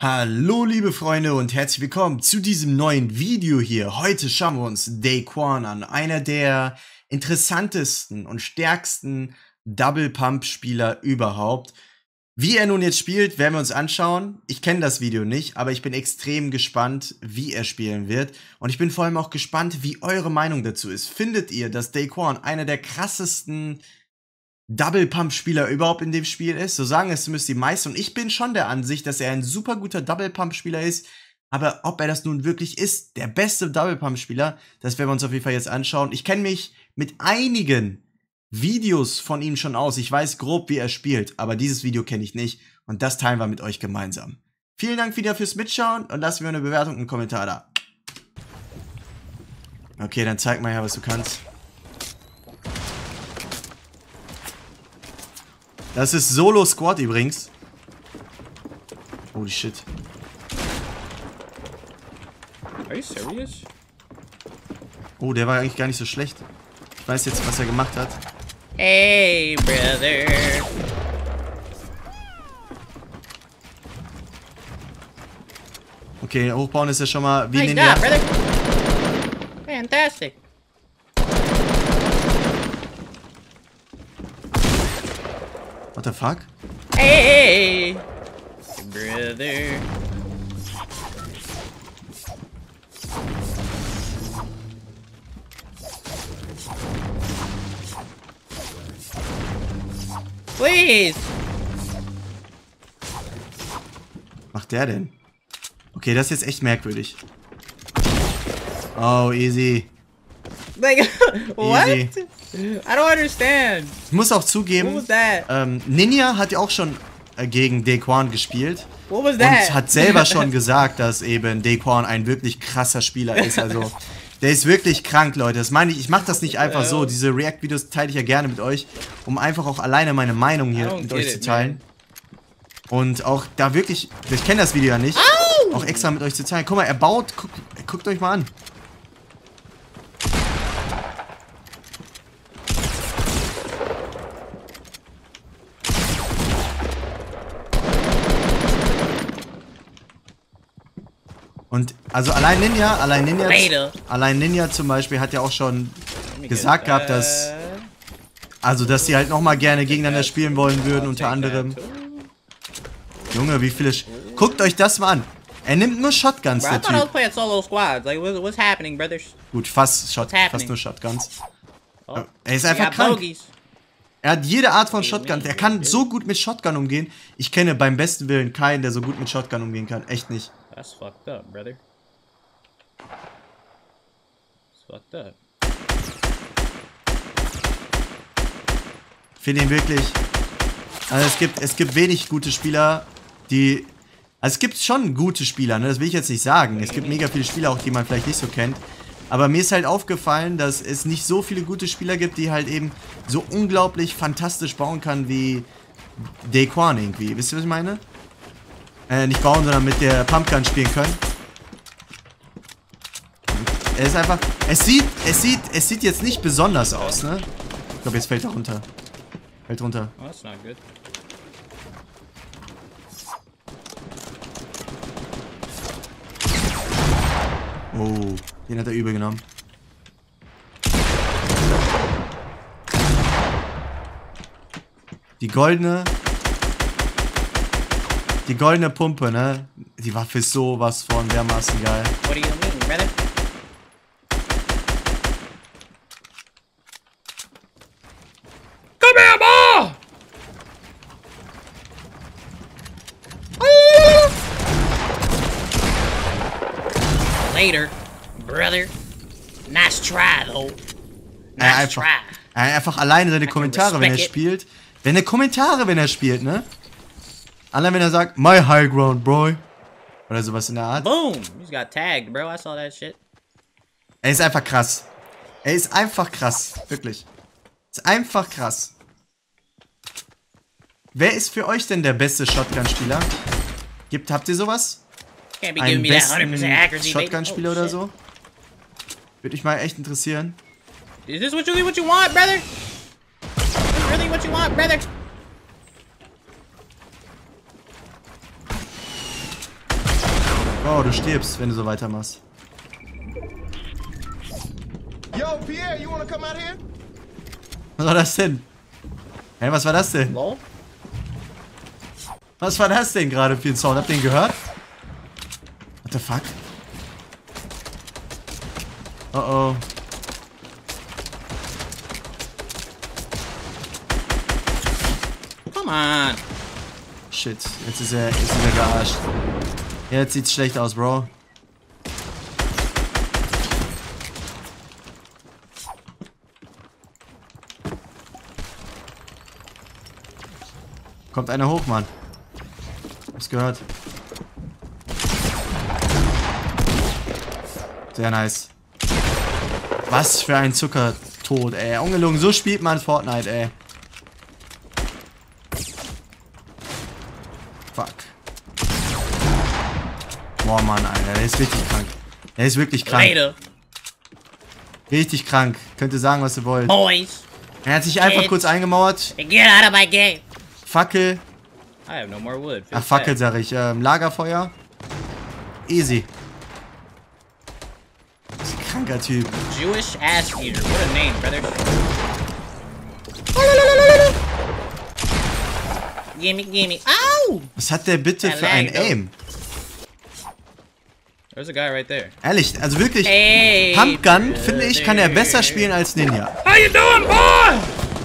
Hallo liebe Freunde und herzlich willkommen zu diesem neuen Video hier. Heute schauen wir uns Daequan an, einer der interessantesten und stärksten Double-Pump-Spieler überhaupt. Wie er nun jetzt spielt, werden wir uns anschauen. Ich kenne das Video nicht, aber ich bin extrem gespannt, wie er spielen wird. Und ich bin vor allem auch gespannt, wie eure Meinung dazu ist. Findet ihr, dass Daequan einer der krassesten Double-Pump-Spieler überhaupt in dem Spiel ist? So sagen es zumindest die meisten. Und ich bin schon der Ansicht, dass er ein super guter Double-Pump-Spieler ist. Aber ob er das nun wirklich ist, der beste Double-Pump-Spieler, das werden wir uns auf jeden Fall jetzt anschauen. Ich kenne mich mit einigen Videos von ihm schon aus. Ich weiß grob, wie er spielt. Aber dieses Video kenne ich nicht. Und das teilen wir mit euch gemeinsam. Vielen Dank wieder fürs Mitschauen. Und lasst mir eine Bewertung und einen Kommentar da. Okay, dann zeig mal her, was du kannst. Das ist Solo-Squad übrigens. Holy shit. Are you serious? Oh, der war eigentlich gar nicht so schlecht. Ich weiß jetzt, was er gemacht hat. Hey, brother. Okay, hochbauen ist ja schon mal wie Ninja. Fantastic. What the fuck? Hey, brother. Please. Was macht der denn? Okay, das ist jetzt echt merkwürdig. Oh, easy. Like, what? Easy. I don't understand. Ich muss auch zugeben, Ninja hat ja auch schon gegen Daequan gespielt. What was that? Und hat selber schon gesagt, dass eben Daequan ein wirklich krasser Spieler ist. Also, der ist wirklich krank, Leute. Das meine ich, ich mache das nicht einfach so. Diese React-Videos teile ich ja gerne mit euch, um einfach auch alleine meine Meinung hier mit euch zu teilen. Man. Und auch da wirklich, ich kenne das Video ja nicht, auch extra mit euch zu teilen. Guck mal, er baut, guckt euch mal an. Und also allein Ninja zum Beispiel hat ja auch schon gesagt gehabt, dass die halt nochmal gerne gegeneinander spielen wollen würden, unter anderem. Junge, wie viele guckt euch das mal an. Er nimmt nur Shotguns, der Typ. Gut, fast nur Shotguns. Er ist einfach krank. Er hat jede Art von Shotgun. Er kann so gut mit Shotgun umgehen. Ich kenne beim besten Willen keinen, der so gut mit Shotgun umgehen kann. Echt nicht. That's fucked up, brother. That's fucked up. Ich finde ihn wirklich. Also es gibt wenig gute Spieler, die. Also es gibt schon gute Spieler, ne? Das will ich jetzt nicht sagen. Es gibt mega viele Spieler auch, die man vielleicht nicht so kennt. Aber mir ist halt aufgefallen, dass es nicht so viele gute Spieler gibt, die halt eben so unglaublich fantastisch bauen kann wie Daequan irgendwie. Wisst ihr, was ich meine? Nicht bauen, sondern mit der Pumpgun spielen können. Er ist einfach. Es sieht jetzt nicht besonders aus, ne? Ich glaube, jetzt fällt er runter. Fällt runter. Oh, that's not good. Oh, den hat er übel genommen. Die goldene Pumpe, ne? Die Waffe ist sowas von dermaßen geil. What do you mean, brother? Komm her, Mann! Ah! Later, brother. Nice try, though. Nice try. Einfach alleine seine Kommentare, wenn er spielt. Ne? Allein wenn er sagt, my high ground, boy. Oder sowas in der Art. Boom! He's got tagged, bro. I saw that shit. Er ist einfach krass. Er ist einfach krass. Wirklich. Ist einfach krass. Wer ist für euch denn der beste Shotgun-Spieler? Habt ihr sowas? Einen besten Shotgun-Spieler oder so? Würde mich mal echt interessieren. Is this what you want, brother? Is this really what you want, brother? Oh, du stirbst, wenn du so weitermachst. Yo, Pierre, you wanna come out here? Was war das denn? Hä, hey, was war das denn? No? Was war das denn gerade für ein Sound? Habt ihr den gehört? What the fuck? Oh oh. Come on. Shit, jetzt ist er gearscht. Jetzt sieht's schlecht aus, Bro. Kommt einer hoch, Mann. Hab's gehört. Sehr nice. Was für ein Zuckertod, ey. Ungelogen, so spielt man Fortnite, ey. Fuck. Boah, Mann, Alter. Der ist richtig krank. Der ist wirklich krank. Leute. Richtig krank. Könnt ihr sagen, was ihr wollt. Boys. Er hat sich einfach kurz eingemauert. Get out of my game. Fackel. I have no more wood. Ach, Fackel sag ich. Lagerfeuer. Easy. Das ist ein kranker Typ. Jewish ass eater. What a name, brother. Gimme, gimme. Au! Was hat der bitte für ein Aim? There's a guy right there. Ehrlich, also wirklich. Hey, Pumpgun, finde ich, kann er besser spielen als Ninja. How you doing, boy?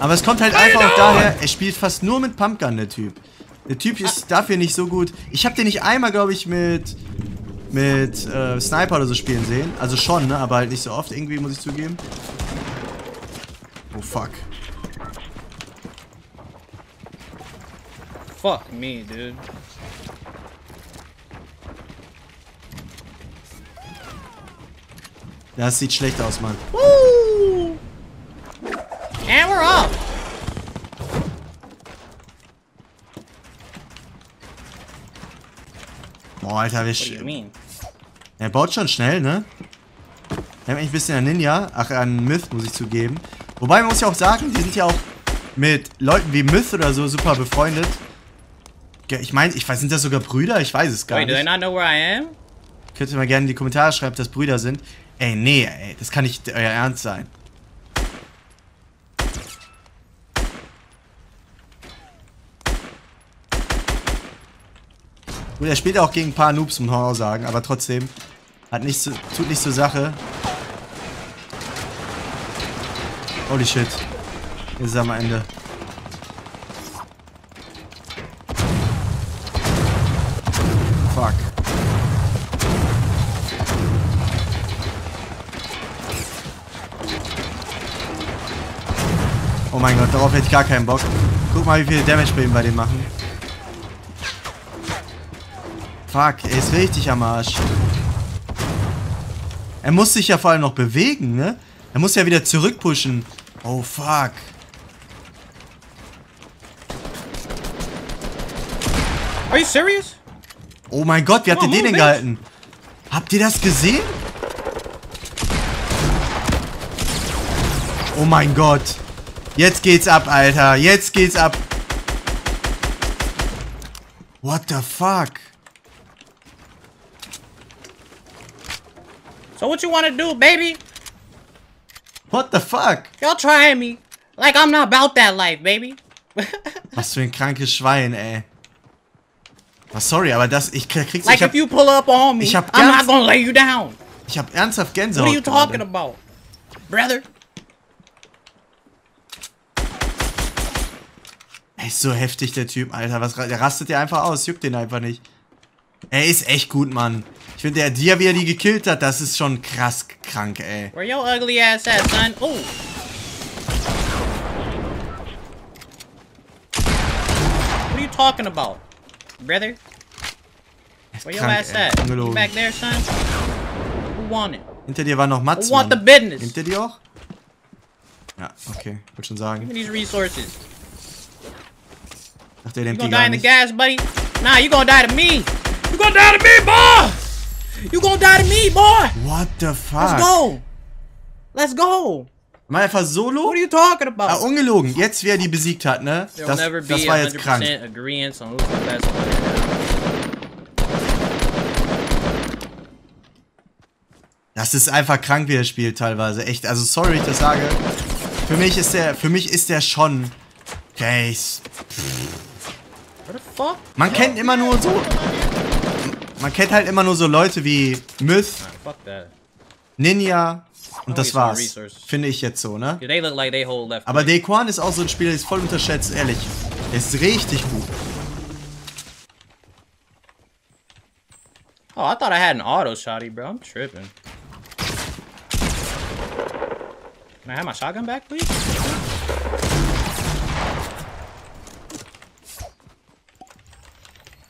Aber es kommt halt einfach auch daher, er spielt fast nur mit Pumpgun, der Typ. Der Typ ist dafür nicht so gut. Ich habe den nicht einmal, glaube ich, mit Sniper oder so spielen sehen. Also schon, ne? Aber halt nicht so oft irgendwie, muss ich zugeben. Oh, fuck. Fuck me, dude. Das sieht schlecht aus, Mann. Woo! And we're off. Boah, Alter, wir er baut schon schnell, ne? Wir haben echt ein bisschen an Ninja, ach an Myth, muss ich zugeben. Wobei, man muss ja auch sagen, die sind ja auch mit Leuten wie Myth oder so super befreundet. Ich meine, ich weiß, sind das sogar Brüder? Ich weiß es gar nicht. Wait, do they not know where I am? Könnt ihr mal gerne in die Kommentare schreiben, dass Brüder sind. Ey, nee, ey, das kann nicht euer Ernst sein. Gut, er spielt auch gegen ein paar Noobs, muss man auch sagen, aber trotzdem. Hat nichts zu, tut nichts zur Sache. Holy shit. Jetzt ist er am Ende. Fuck. Oh mein Gott, darauf hätte ich gar keinen Bock. Guck mal, wie viel Damage wir ihm bei dem machen. Fuck, er ist richtig am Arsch. Er muss sich ja vor allem noch bewegen, ne? Er muss ja wieder zurückpushen. Oh, fuck. Are you serious? Oh mein Gott, wie habt ihr den denn gehalten? Habt ihr das gesehen? Oh mein Gott. Jetzt geht's ab, Alter. Jetzt geht's ab. What the fuck? So what you wanna do, baby? What the fuck? Y'all trying me. Like I'm not about that life, baby. Was für ein krankes Schwein, ey. Oh, sorry, aber das... Ich krieg's... Like if you pull up on me, I'm not gonna lay you down. Ich hab ernsthaft Gänsehaut. What are you talking about, brother? Ey, ist so heftig, der Typ, Alter. Was, der rastet ja einfach aus. Juckt den einfach nicht. Er ist echt gut, Mann. Ich finde, der Dia, wie er die gekillt hat, das ist schon krass krank, ey. Where your ugly ass at, son? Oh. What are you talking about, brother? Where your ass at? You back there, son? Who want it? Hinter dir war noch Mats. Who want the business? Hinter dir auch? Ja, okay. Wollte schon sagen. Give me these resources. Ach, der nimmt die gar nicht. You gonna die in the gas, buddy? Nah, you gonna die to me. You gonna die to me, boy! You gonna die to me, boy! What the fuck? Let's go! Let's go! Mal einfach solo? What are you talking about? Ah, ungelogen. Jetzt, wie er die besiegt hat, ne? Das war jetzt krank. Das ist einfach krank, wie er spielt teilweise. Echt, also sorry, dass ich das sage. Für mich ist der schon... Okay. Man kennt immer nur so... Man kennt halt immer nur so Leute wie Myth, Ninja und das war's. Finde ich jetzt so, ne? Aber Daequan ist auch so ein Spieler, der ist voll unterschätzt, ehrlich. Der ist richtig gut. Oh, I thought I had an auto shotty, bro. I'm tripping. Can I have my shotgun back, please?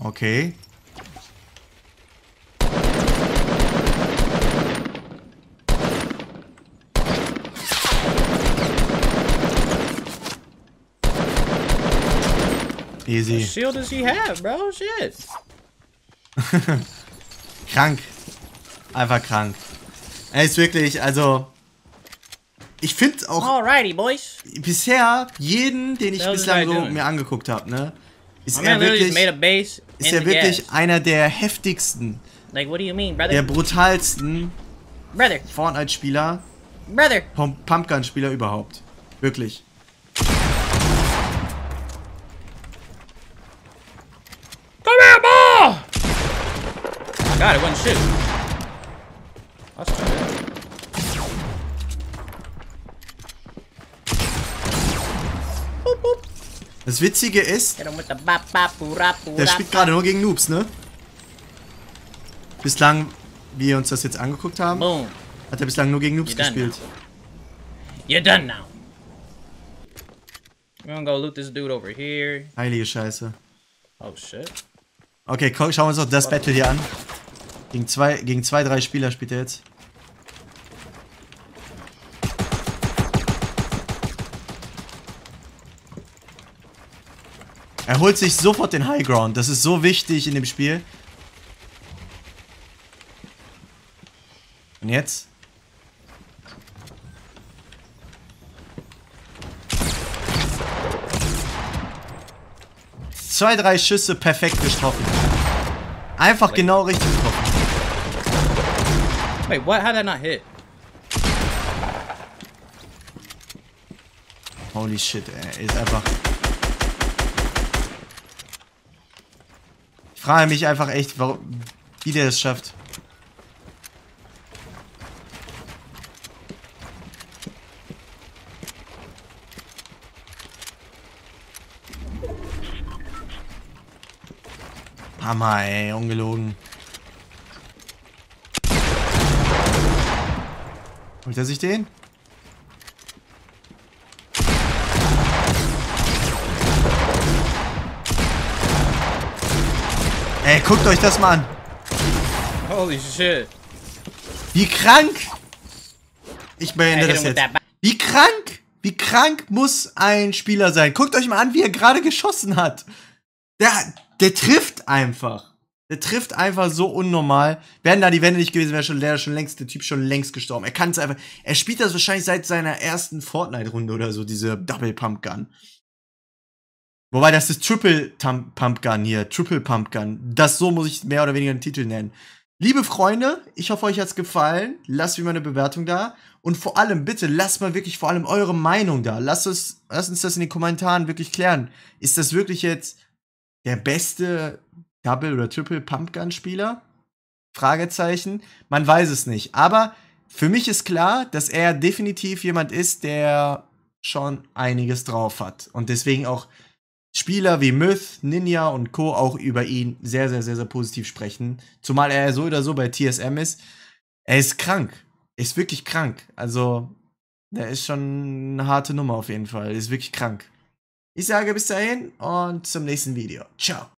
Okay. Easy. What shield does he have, bro? Shit. Krank. Einfach krank. Er ist wirklich, also... Ich finde auch... Alrighty, boys. Bisher, jeden, den ich bislang so mir angeguckt habe, ne? Ist er wirklich einer der heftigsten. Like, what do you mean, brother? Der brutalsten Fortnite-Spieler. Pumpgun-Spieler überhaupt. Wirklich. God, it wasn't shit. That's too bad. Boop, boop. Das Witzige ist, der spielt gerade nur gegen Noobs, ne? Bislang, wie wir uns das jetzt angeguckt haben, boom, hat er bislang nur gegen Noobs gespielt. Now. You're done now. We're gonna go loot this dude over here. Heilige Scheiße. Oh shit. Okay, komm, schauen wir uns doch das Battle hier an. Gegen drei Spieler spielt er jetzt. Er holt sich sofort den High Ground. Das ist so wichtig in dem Spiel. Und jetzt? Zwei, drei Schüsse perfekt getroffen. Einfach genau richtig getroffen. Wait, what? How did I not hit? Holy shit, ey. Ist einfach... Ich frage mich einfach echt, warum, wie der das schafft. Hammer, ey. Ungelogen. Holt er sich den? Ey, guckt euch das mal an. Holy shit. Wie krank. Ich beende das jetzt. Wie krank muss ein Spieler sein? Guckt euch mal an, wie er gerade geschossen hat. Der trifft einfach. Der trifft einfach so unnormal. Wären da die Wände nicht gewesen, wäre der Typ schon längst gestorben. Er kann es einfach. Er spielt das wahrscheinlich seit seiner ersten Fortnite-Runde oder so, diese Double Pump Gun. Wobei, das ist Triple Pump Gun hier. Triple Pump Gun. Das so muss ich mehr oder weniger den Titel nennen. Liebe Freunde, ich hoffe, euch hat's gefallen. Lasst wie immer eine Bewertung da. Und vor allem, bitte, lasst mal wirklich vor allem eure Meinung da. Lasst uns das in den Kommentaren wirklich klären. Ist das wirklich jetzt der beste Double- oder Triple-Pumpgun-Spieler? Fragezeichen. Man weiß es nicht. Aber für mich ist klar, dass er definitiv jemand ist, der schon einiges drauf hat. Und deswegen auch Spieler wie Myth, Ninja und Co. auch über ihn sehr, sehr, sehr, sehr positiv sprechen. Zumal er so oder so bei TSM ist. Er ist krank. Er ist wirklich krank. Also, der ist schon eine harte Nummer auf jeden Fall. Er ist wirklich krank. Ich sage bis dahin und zum nächsten Video. Ciao.